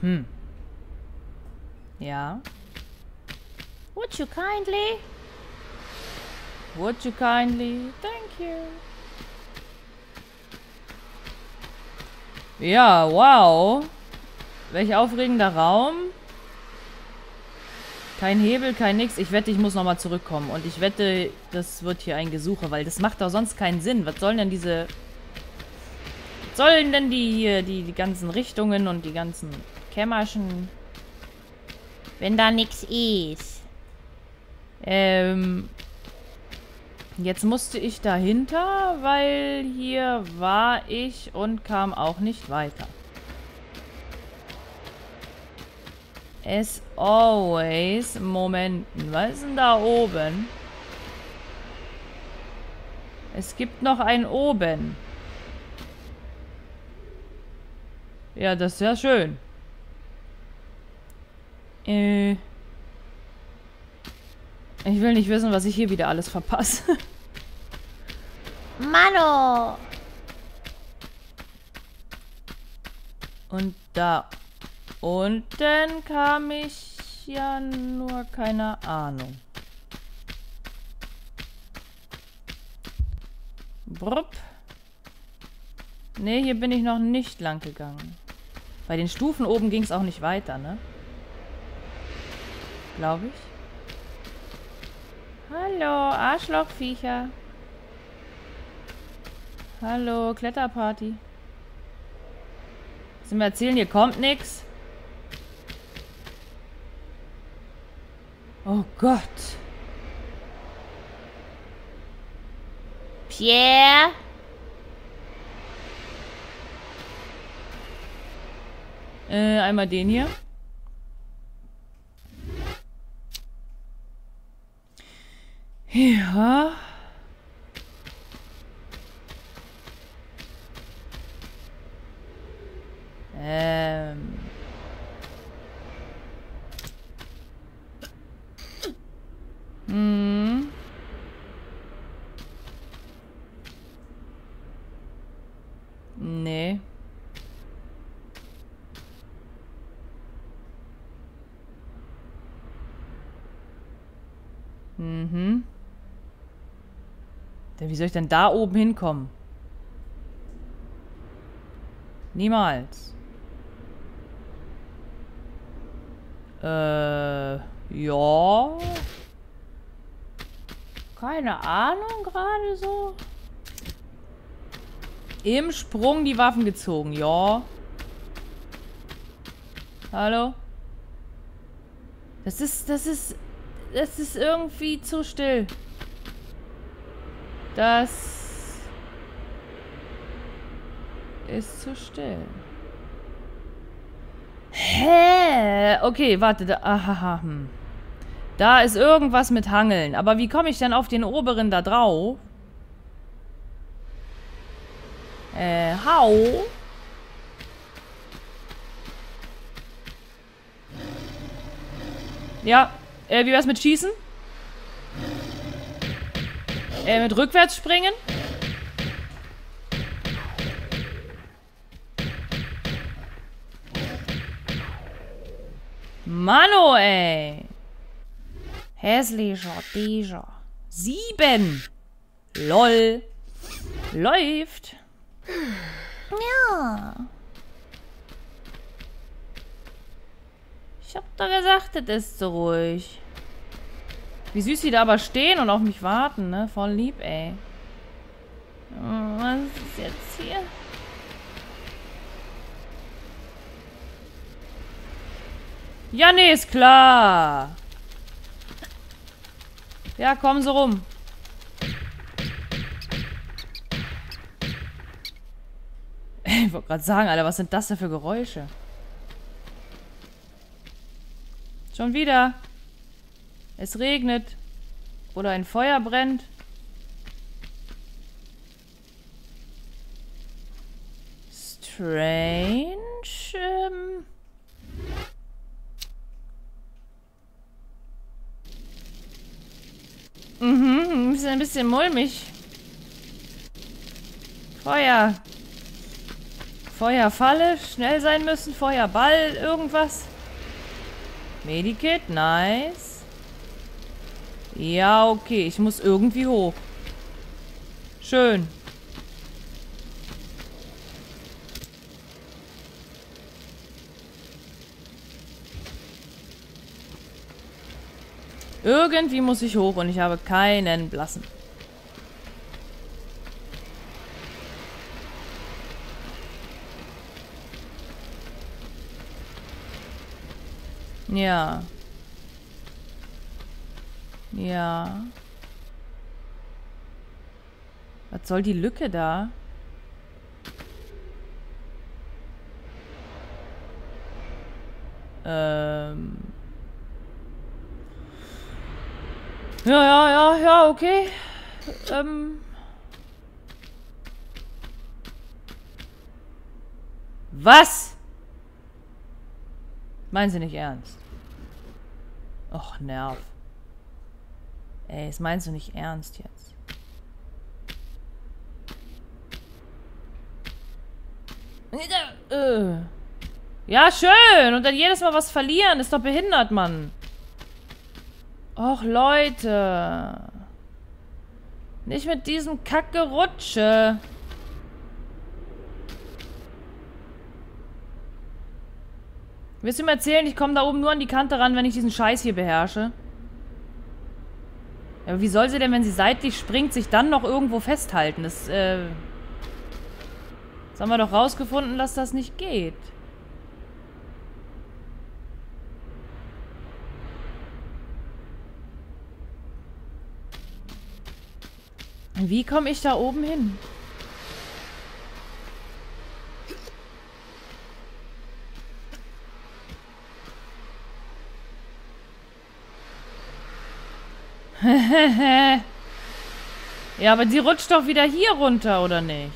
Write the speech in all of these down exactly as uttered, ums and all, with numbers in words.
Hm. Ja. Would you kindly? Would you kindly? Thank you. Ja, wow. Welch aufregender Raum. Kein Hebel, kein nix. Ich wette, ich muss nochmal zurückkommen. Und ich wette, das wird hier ein Gesuche, weil das macht doch sonst keinen Sinn. Was sollen denn diese... Was sollen denn die hier, die, die ganzen Richtungen und die ganzen Kämmerchen... Wenn da nix ist. Ähm... Jetzt musste ich dahinter, weil hier war ich und kam auch nicht weiter. As always. Moment, was ist denn da oben? Es gibt noch einen oben. Ja, das ist ja schön. Äh... Ich will nicht wissen, was ich hier wieder alles verpasse. Mano! Und da unten kam ich ja nur, keine Ahnung. Brupp. Ne, hier bin ich noch nicht lang gegangen. Bei den Stufen oben ging es auch nicht weiter, ne? Glaube ich. Hallo, Arschlochviecher. Hallo, Kletterparty. Sind wir erzählen, hier kommt nichts? Oh Gott. Pierre? Äh, einmal den hier. Ja. Ähm. Hm. Nee. Mhm. Wie soll ich denn da oben hinkommen? Niemals. Äh, ja. Keine Ahnung gerade so. Im Sprung die Waffen gezogen, ja. Hallo? Das ist, das ist, das ist irgendwie zu still. Das ist zu still. Hä? Okay, warte. Da, aha, hm. Da ist irgendwas mit Hangeln. Aber wie komme ich denn auf den oberen da drauf? Äh, hau. Ja, äh, wie wär's mit Schießen? Äh, mit rückwärts springen? Mano, ey! Hässlicher, Deja. Sieben! Lol. Läuft. Ja. Ich hab doch gesagt, das ist so ruhig. Wie süß die da aber stehen und auf mich warten, ne? Voll lieb, ey. Was ist jetzt hier? Ja, nee, ist klar. Ja, kommen Sie rum. Ich wollte gerade sagen, Alter, was sind das denn für Geräusche? Schon wieder. Es regnet. Oder ein Feuer brennt. Strange. Ähm mhm, ist ein bisschen mulmig. Feuer. Feuerfalle, schnell sein müssen. Feuerball, irgendwas. Medikit, nice. Ja, okay, ich muss irgendwie hoch. Schön. Irgendwie muss ich hoch und ich habe keinen blassen. Ja. Ja. Was soll die Lücke da? Ähm. Ja, ja, ja, ja, okay. Ähm. Was? Meinen Sie nicht ernst? Och, Nerv. Ey, das meinst du nicht ernst jetzt? Ja, schön. Und dann jedes Mal was verlieren. Ist doch behindert, Mann. Och, Leute. Nicht mit diesem Kacke-Rutsche. Willst du mir erzählen, ich komme da oben nur an die Kante ran, wenn ich diesen Scheiß hier beherrsche? Ja, aber wie soll sie denn, wenn sie seitlich springt, sich dann noch irgendwo festhalten? Das, äh... das haben wir doch rausgefunden, dass das nicht geht. Wie komme ich da oben hin? Ja, aber die rutscht doch wieder hier runter, oder nicht?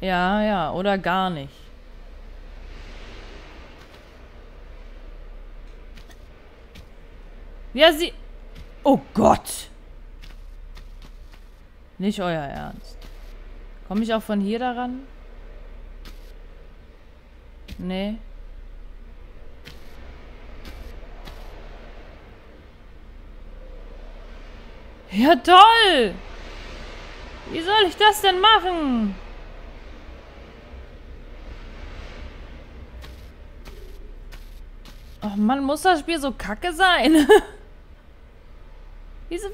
Ja, ja, oder gar nicht. Ja, sie... Oh Gott! Nicht euer Ernst. Komme ich auch von hier daran? Nee. Ja, toll! Wie soll ich das denn machen? Ach Mann, muss das Spiel so kacke sein? Wieso...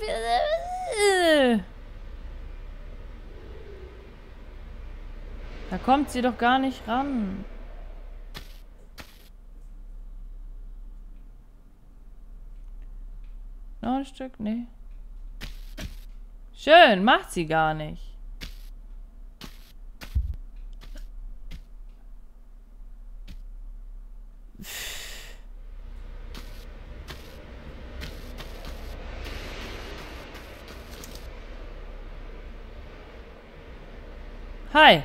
Da kommt sie doch gar nicht ran. Noch ein Stück? Nee. Schön, macht sie gar nicht. Hi.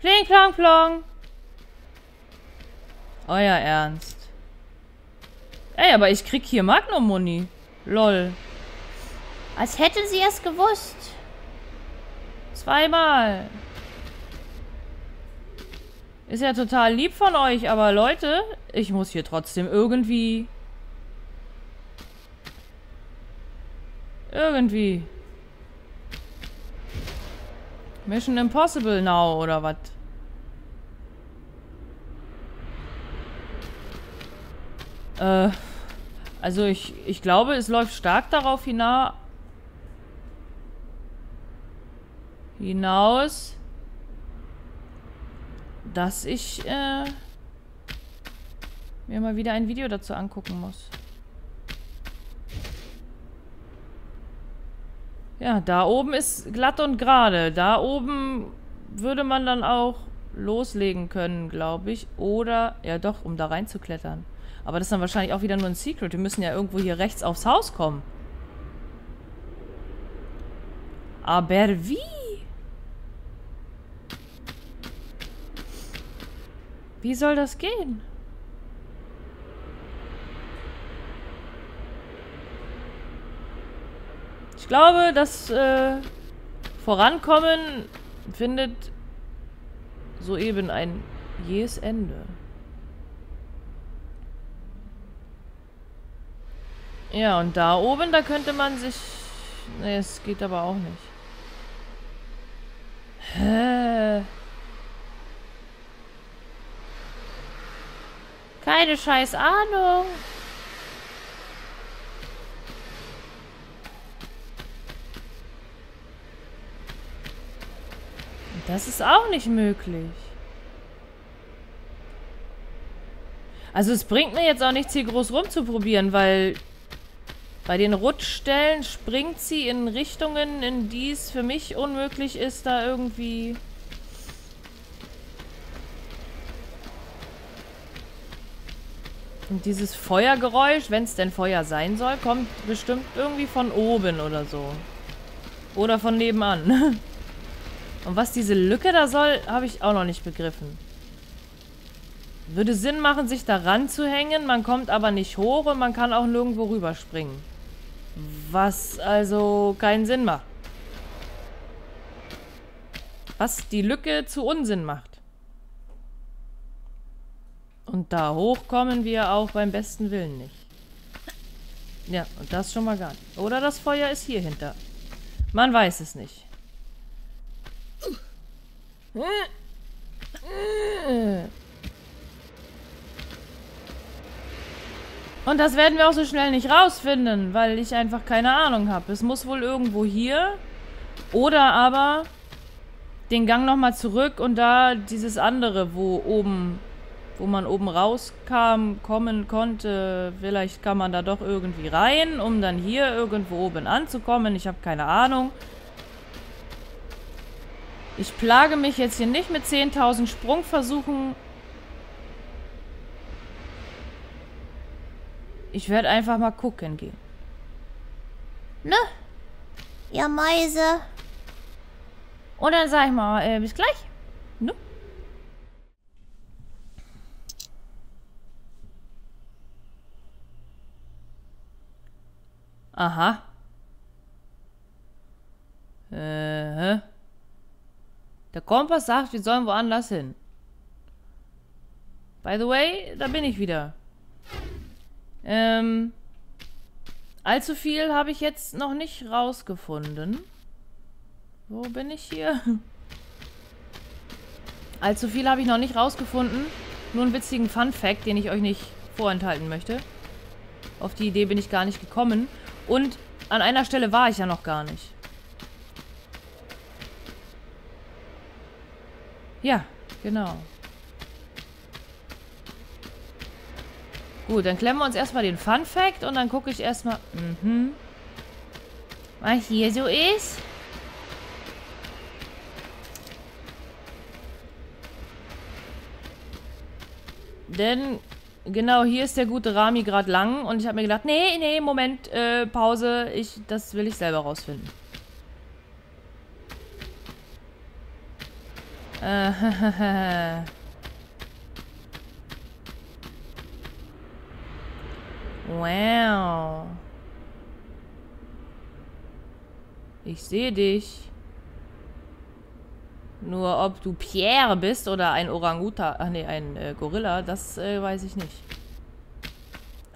Pling, plong, plong. Euer Ernst. Ey, aber ich krieg hier Magnum-Muni. Lol. Als hätte sie es gewusst. Zweimal. Ist ja total lieb von euch, aber Leute, ich muss hier trotzdem irgendwie... Irgendwie. Mission Impossible now, oder was? Äh, also ich, ich glaube, es läuft stark darauf hina- hinaus, dass ich äh, mir mal wieder ein Video dazu angucken muss. Ja, da oben ist glatt und gerade. Da oben würde man dann auch loslegen können, glaube ich. Oder, ja doch, um da reinzuklettern. Aber das ist dann wahrscheinlich auch wieder nur ein Secret. Wir müssen ja irgendwo hier rechts aufs Haus kommen. Aber wie? Wie soll das gehen? Ich glaube, das äh, Vorankommen findet soeben ein jähes Ende. Ja, und da oben, da könnte man sich... Nee, es geht aber auch nicht. Hä? Keine scheiß Ahnung. Das ist auch nicht möglich. Also es bringt mir jetzt auch nichts, hier groß rumzuprobieren, weil... Bei den Rutschstellen springt sie in Richtungen, in die es für mich unmöglich ist, da irgendwie... Und dieses Feuergeräusch, wenn es denn Feuer sein soll, kommt bestimmt irgendwie von oben oder so. Oder von nebenan. Und was diese Lücke da soll, habe ich auch noch nicht begriffen. Würde Sinn machen, sich da ranzuhängen, man kommt aber nicht hoch und man kann auch nirgendwo rüberspringen. Was also keinen Sinn macht. Was die Lücke zu Unsinn macht. Und da hoch kommen wir auch beim besten Willen nicht. Ja, und das schon mal gar nicht. Oder das Feuer ist hier hinter. Man weiß es nicht. Und das werden wir auch so schnell nicht rausfinden, weil ich einfach keine Ahnung habe. Es muss wohl irgendwo hier oder aber den Gang nochmal zurück und da dieses andere, wo oben, wo man oben rauskam, kommen konnte. Vielleicht kann man da doch irgendwie rein, um dann hier irgendwo oben anzukommen. Ich habe keine Ahnung. Ich plage mich jetzt hier nicht mit zehntausend Sprungversuchen. Ich werde einfach mal gucken gehen. Ne? Ja, Mäuse. Und dann sag ich mal, äh, bis gleich. Ne? Aha. Äh, hä? Der Kompass sagt, wir sollen woanders hin. By the way, da bin ich wieder. Ähm, allzu viel habe ich jetzt noch nicht rausgefunden. Wo bin ich hier? Allzu viel habe ich noch nicht rausgefunden. Nur einen witzigen Fun-Fact, den ich euch nicht vorenthalten möchte. Auf die Idee bin ich gar nicht gekommen. Und an einer Stelle war ich ja noch gar nicht. Ja, genau. Gut, dann klemmen wir uns erstmal den Fun Fact und dann gucke ich erstmal, mhm, was hier so ist. Denn genau hier ist der gute Rami gerade lang und ich habe mir gedacht, nee, nee, Moment, äh, Pause, ich, das will ich selber rausfinden. Äh, wow. Ich sehe dich. Nur ob du Pierre bist oder ein Orangutan, ach nee, ein äh, Gorilla, das äh, weiß ich nicht.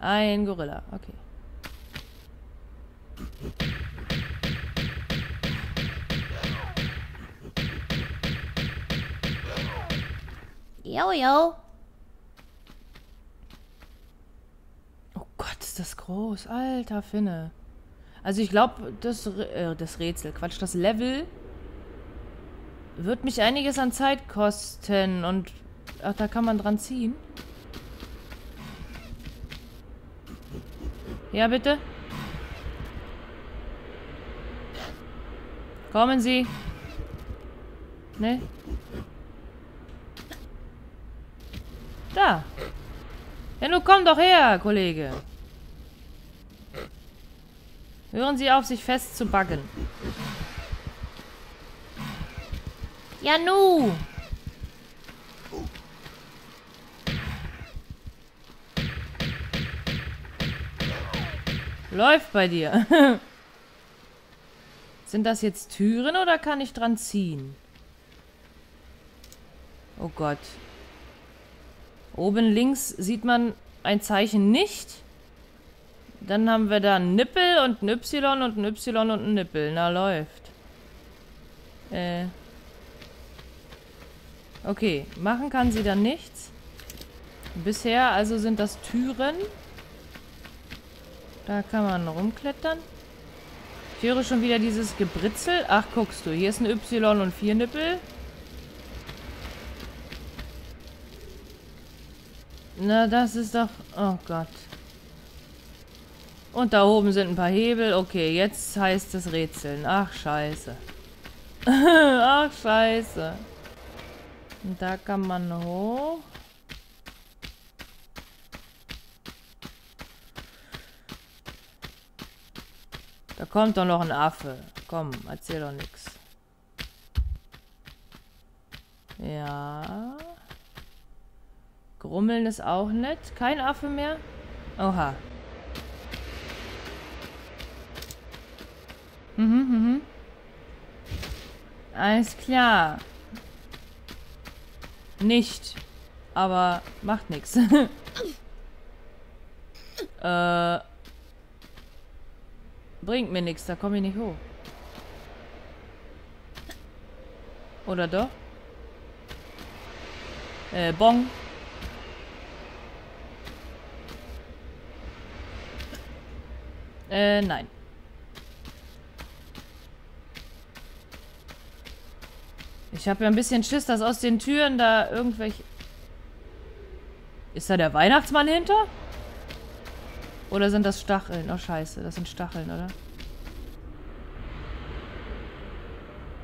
Ein Gorilla, okay. Jojo. Oh Gott, ist das groß. Alter Finne. Also ich glaube, das, äh, das Rätsel, Quatsch, das Level wird mich einiges an Zeit kosten. Und, ach, da kann man dran ziehen. Ja, bitte. Kommen Sie. Ne? Da. Ja, nun komm doch her, Kollege. Hören Sie auf, sich festzubacken. Ja, nu. Läuft bei dir. Sind das jetzt Türen oder kann ich dran ziehen? Oh Gott. Oben links sieht man ein Zeichen nicht. Dann haben wir da einen Nippel und ein Y und ein Y und ein Nippel. Na, läuft. Äh. Okay, machen kann sie dann nichts. Bisher also sind das Türen. Da kann man rumklettern. Ich höre schon wieder dieses Gebritzel. Ach, guckst du, hier ist ein Y und vier Nippel. Na, das ist doch... Oh Gott. Und da oben sind ein paar Hebel. Okay, jetzt heißt es Rätseln. Ach, scheiße. Ach, scheiße. Und da kann man hoch. Da kommt doch noch ein Affe. Komm, erzähl doch nichts. Ja. Grummeln ist auch nett. Kein Affe mehr. Oha. Mhm, mhm. Alles klar. Nicht. Aber macht nichts. Äh. Bringt mir nichts, da komme ich nicht hoch. Oder doch? Äh, Bon. Äh, nein. Ich habe ja ein bisschen Schiss, dass aus den Türen da irgendwelche... Ist da der Weihnachtsmann hinter? Oder sind das Stacheln? Oh, scheiße. Das sind Stacheln, oder?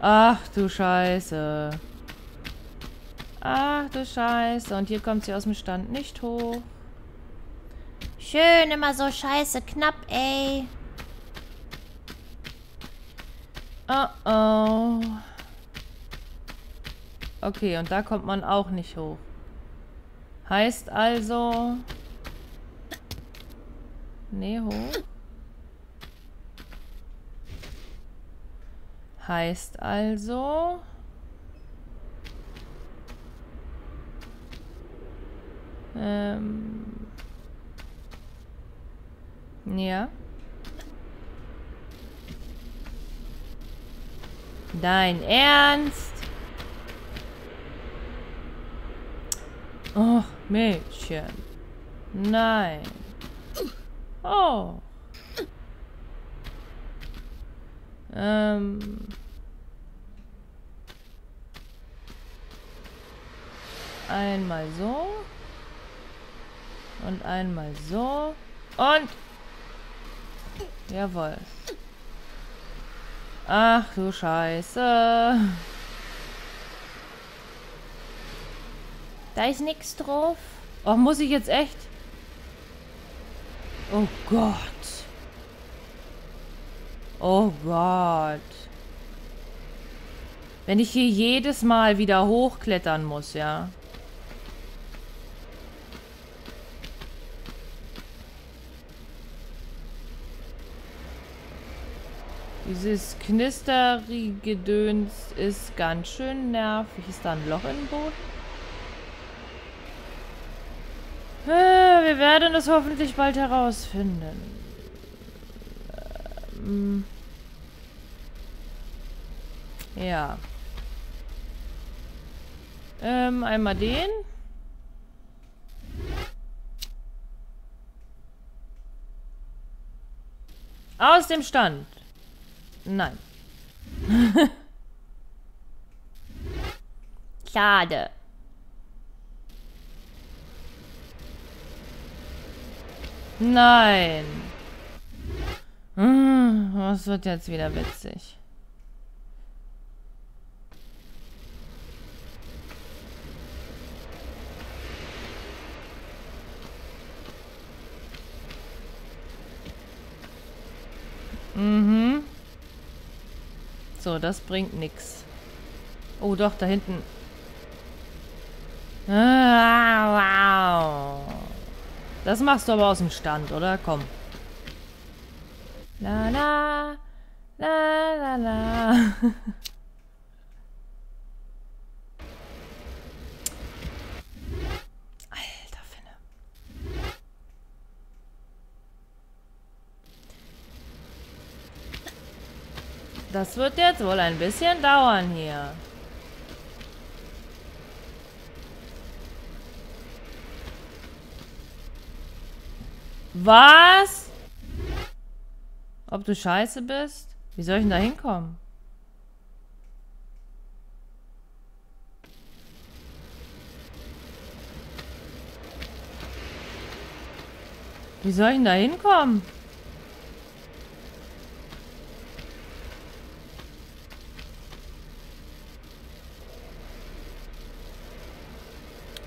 Ach, du Scheiße. Ach, du Scheiße. Und hier kommt sie aus dem Stand nicht hoch. Schön, immer so scheiße knapp, ey. Oh, oh. Okay, und da kommt man auch nicht hoch. Heißt also... Nee, hoch. Heißt also... Ähm... Ja. Dein Ernst? Oh, Mädchen. Nein. Oh. Ähm. Einmal so. Und einmal so. Und. Jawohl. Ach du Scheiße. Da ist nichts drauf. Oh, muss ich jetzt echt? Oh Gott. Oh Gott. Wenn ich hier jedes Mal wieder hochklettern muss, ja. Dieses knisterige Döns ist ganz schön nervig. Ist da ein Loch im Boden? Wir werden es hoffentlich bald herausfinden. Ähm ja. Ähm, einmal den. Aus dem Stand. Nein. Schade. Nein. Das wird jetzt wieder witzig. Mhm. So, das bringt nichts. Oh, doch, da hinten. Ah, wow. Das machst du aber aus dem Stand, oder? Komm. La la La la la. Alter Finne. Das wird jetzt wohl ein bisschen dauern hier. Was? Ob du scheiße bist? Wie soll ich denn da hinkommen? Wie soll ich denn da hinkommen?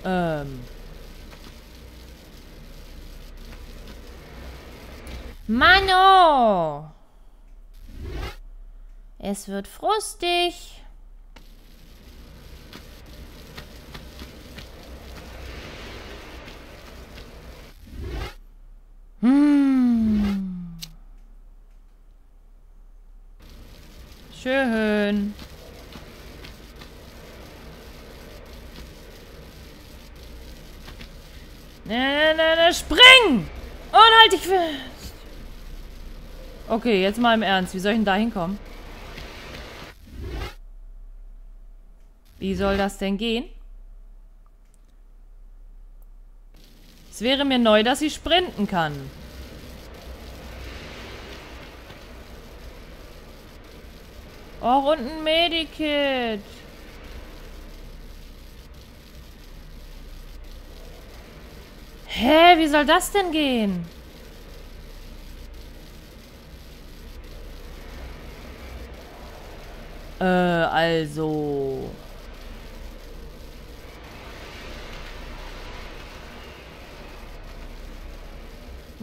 Ähm... Mano! Es wird frustig. Hm. Schön. Na, na, na, na, spring! Und halt dich fest! Okay, jetzt mal im Ernst. Wie soll ich denn da hinkommen? Wie soll das denn gehen? Es wäre mir neu, dass sie sprinten kann. Och, und ein Medikit. Hä, wie soll das denn gehen? Äh, also...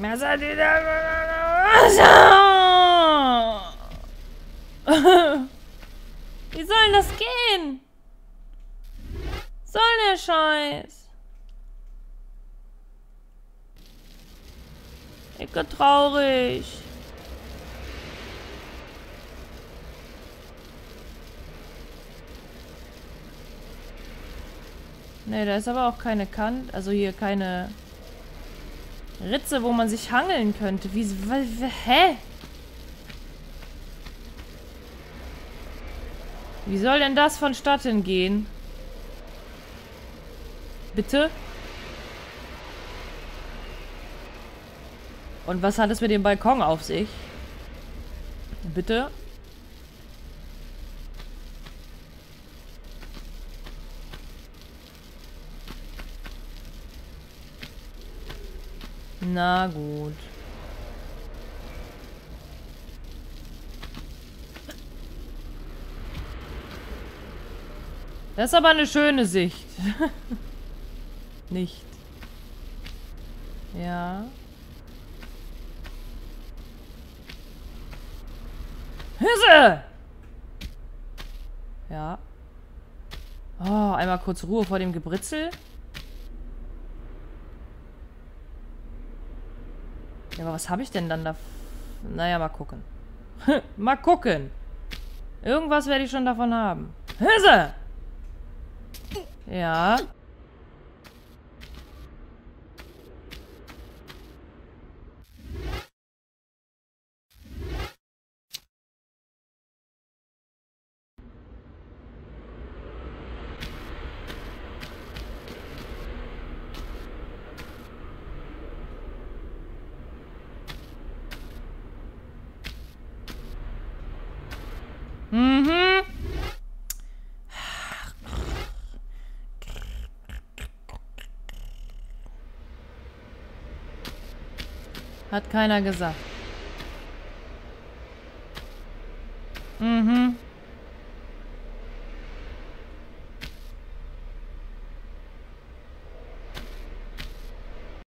Wie soll das gehen? Soll der Scheiß? Ich bin traurig. Ne, da ist aber auch keine Kante, also hier keine Ritze, wo man sich hangeln könnte. Wie, hä? Wie soll denn das vonstatten gehen? Bitte? Und was hat es mit dem Balkon auf sich? Bitte? Na gut. Das ist aber eine schöne Sicht. Nicht. Ja. Hüsse! Ja. Oh, einmal kurz Ruhe vor dem Gebritzel. Ja, aber was habe ich denn dann da... Naja, mal gucken. Mal gucken. Irgendwas werde ich schon davon haben. Hüsse! Ja. Mhm. Hat keiner gesagt. Mhm.